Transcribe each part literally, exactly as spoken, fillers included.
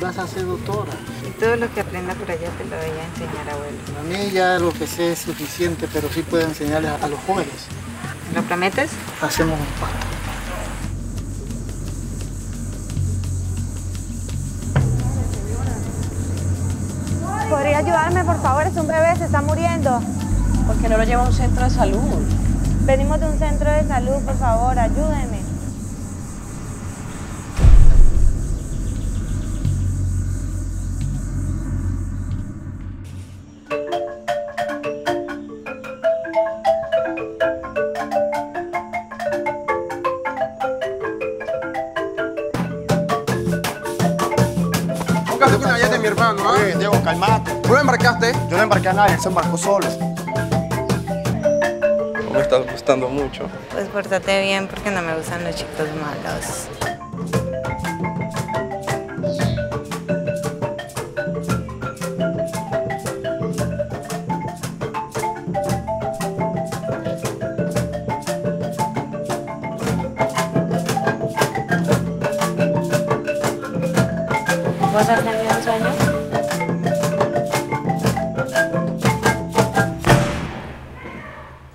vas a ser doctora. Y todo lo que aprenda por allá te lo voy a enseñar, abuelo. A mí ya lo que sé es suficiente, pero sí puedo enseñarles a, a los jóvenes. ¿Lo prometes? Hacemos un pacto. ¿Podría ayudarme, por favor? Es un bebé, se está muriendo. ¿Por qué no lo lleva a un centro de salud? Venimos de un centro de salud, por favor, ayúdenme. ¿Qué con la billete de mi hermano? ¿Ah? Oye, Diego, calmate. ¿Tú lo embarcaste? Yo no embarqué a nadie, él se embarcó solo. No me estás gustando mucho. Pues pórtate bien porque no me gustan los chicos malos. ¿Vos has tenido un sueño?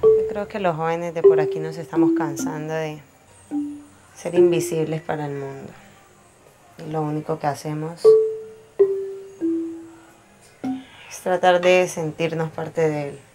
Yo creo que los jóvenes de por aquí nos estamos cansando de ser invisibles para el mundo. Y lo único que hacemos es tratar de sentirnos parte de él.